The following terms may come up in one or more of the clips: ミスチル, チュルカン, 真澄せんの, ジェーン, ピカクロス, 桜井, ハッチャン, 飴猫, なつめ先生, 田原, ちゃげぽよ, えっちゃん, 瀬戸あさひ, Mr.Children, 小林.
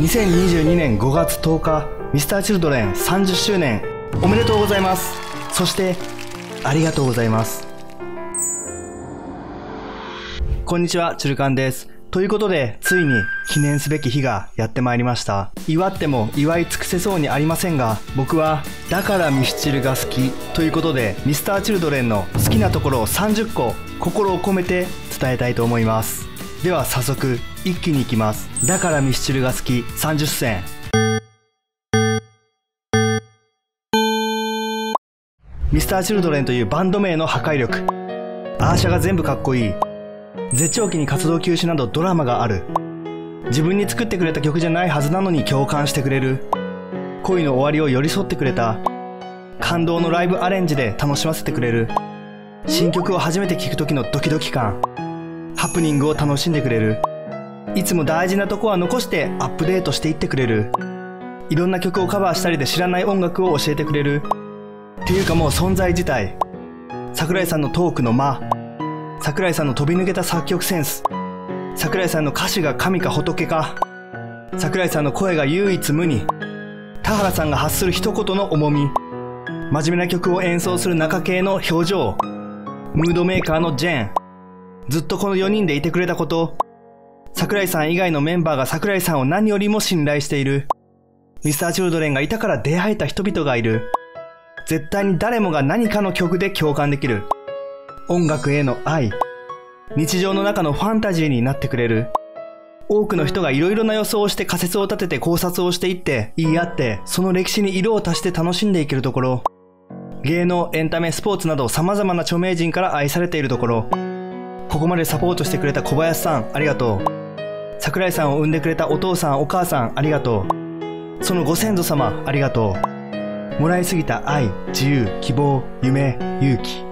2022年5月10日 Mr.Children 30周年おめでとうございます。そしてありがとうございます。こんにちは、チュルカンです。ということで、ついに記念すべき日がやってまいりました。祝っても祝い尽くせそうにありませんが、僕はだからミスチルが好きということで、Mr.Children の好きなところを30個心を込めて伝えたいと思います。では早速一気にいきます。だからミスチルが好き30選。Mr.Children というバンド名の破壊力、アーシャが全部かっこいい、絶頂期に活動休止などドラマがある、自分に作ってくれた曲じゃないはずなのに共感してくれる、恋の終わりを寄り添ってくれた、感動のライブアレンジで楽しませてくれる、新曲を初めて聴く時のドキドキ感、ハプニングを楽しんでくれる、いつも大事なとこは残してアップデートしていってくれる、いろんな曲をカバーしたりで知らない音楽を教えてくれる、っていうかもう存在自体、桜井さんのトークの間、桜井さんの飛び抜けた作曲センス、桜井さんの歌詞が神か仏か、桜井さんの声が唯一無二、田原さんが発する一言の重み、真面目な曲を演奏する中系の表情、ムードメーカーのジェーン、ずっとこの4人でいてくれたこと、桜井さん以外のメンバーが桜井さんを何よりも信頼している、Mr.Children がいたから出会えた人々がいる、絶対に誰もが何かの曲で共感できる、音楽への愛、日常の中のファンタジーになってくれる、多くの人がいろいろな予想をして仮説を立てて考察をしていって言い合って、その歴史に色を足して楽しんでいけるところ、芸能、エンタメ、スポーツなど様々な著名人から愛されているところ、ここまでサポートしてくれた小林さんありがとう、桜井さんを産んでくれたお父さんお母さんありがとう、そのご先祖様ありがとう、もらいすぎた愛、自由、希望、夢、勇気。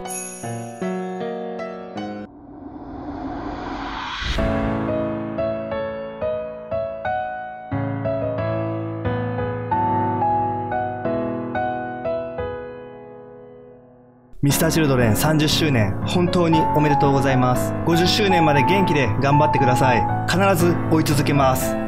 Mr.Children 30周年本当におめでとうございます。50周年まで元気で頑張ってください。必ず追い続けます。